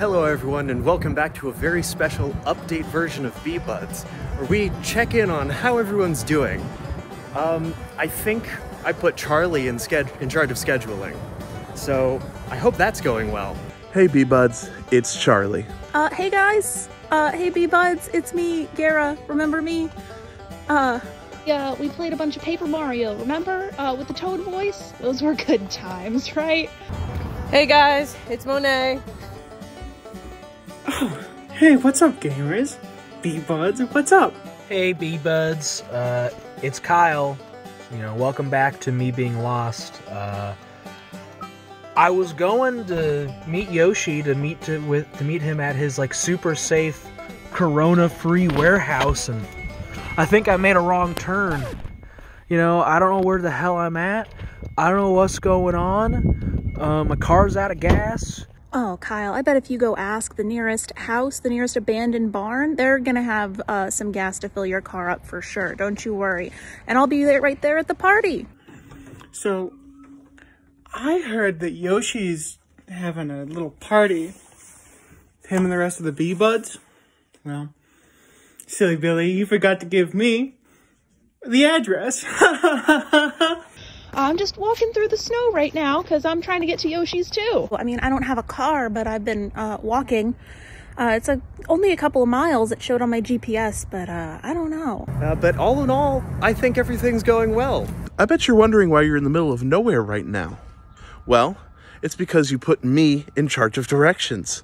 Hello everyone and welcome back to a very special update version of Bee Buds, where we check in on how everyone's doing. I think I put Charlie in charge of scheduling, so I hope that's going well. Hey Bee Buds, it's Charlie. Hey guys, hey Bee Buds, it's me, Gara, remember me? Yeah, we played a bunch of Paper Mario, remember? With the Toad voice? Those were good times, right? Hey guys, it's Monet. Oh, hey, what's up, gamers? Bee Buds, what's up? Hey, Bee Buds, it's Kyle. You know, welcome back to me being lost. I was going to meet Yoshi to meet him at his like super safe, corona-free warehouse, and I think I made a wrong turn. You know, I don't know where the hell I'm at. I don't know what's going on. My car's out of gas. Oh, Kyle, I bet if you go ask the nearest house, the nearest abandoned barn, they're gonna have some gas to fill your car up for sure. Don't you worry. And I'll be right there at the party. So, I heard that Yoshi's having a little party. Him and the rest of the Bee Buds. Well, silly Billy, you forgot to give me the address. I'm just walking through the snow right now because I'm trying to get to Yoshi's too. Well, I mean, I don't have a car, but I've been walking. It's only a couple of miles. It showed on my GPS, but I don't know. But all in all, I think everything's going well. I bet you're wondering why you're in the middle of nowhere right now. Well, it's because you put me in charge of directions.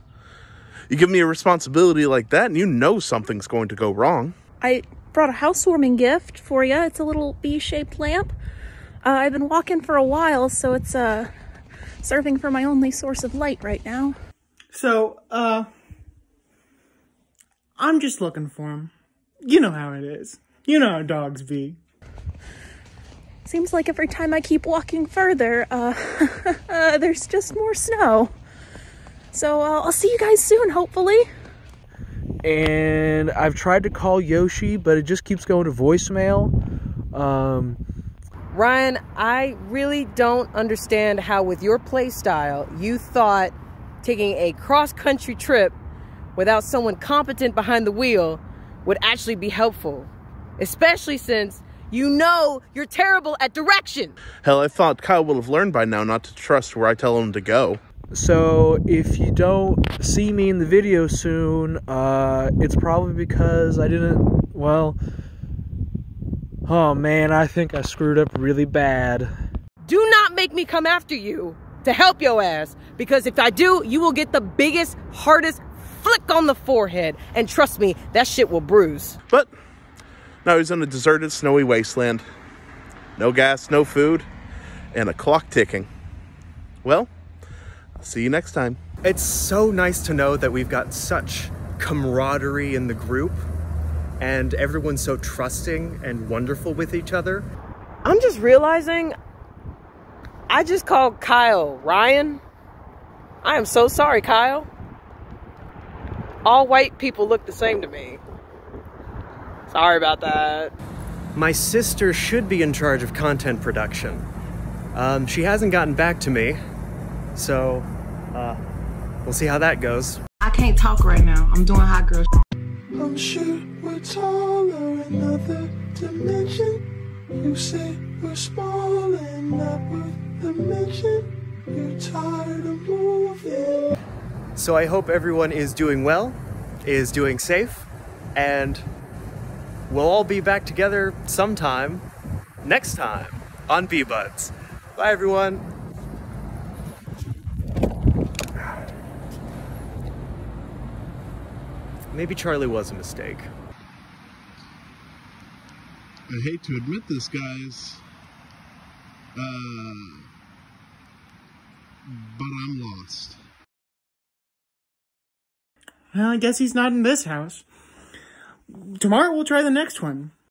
You give me a responsibility like that and you know something's going to go wrong. I brought a housewarming gift for you. It's a little bee-shaped lamp. I've been walking for a while, so it's serving for my only source of light right now. So, I'm just looking for him. You know how it is. You know how dogs be. Seems like every time I keep walking further, there's just more snow. So I'll see you guys soon, hopefully. And I've tried to call Yoshi, but it just keeps going to voicemail. Ryan, I really don't understand how with your play style, you thought taking a cross-country trip without someone competent behind the wheel would actually be helpful, especially since you know you're terrible at direction. Hell, I thought Kyle would have learned by now not to trust where I tell him to go. So if you don't see me in the video soon, it's probably because I didn't, well... Oh man, I think I screwed up really bad. Do not make me come after you to help your ass, because if I do, you will get the biggest, hardest flick on the forehead, and trust me, that shit will bruise. But now he's in a deserted, snowy wasteland. No gas, no food, and a clock ticking. Well, I'll see you next time. It's so nice to know that we've got such camaraderie in the group. And everyone's so trusting and wonderful with each other. I'm just realizing I just called Kyle Ryan. I am so sorry, Kyle. All white people look the same to me. Sorry about that. My sister should be in charge of content production. She hasn't gotten back to me, so we'll see how that goes. I can't talk right now. I'm doing hot girl shit. I'm sure we're taller, another dimension. You say we're small and not worth the mention. You're tired of moving. So I hope everyone is doing well, is doing safe, and we'll all be back together sometime next time on Bee Buds. Bye everyone. Maybe Charlie was a mistake. I hate to admit this, guys, but I'm lost. Well, I guess he's not in this house. Tomorrow we'll try the next one.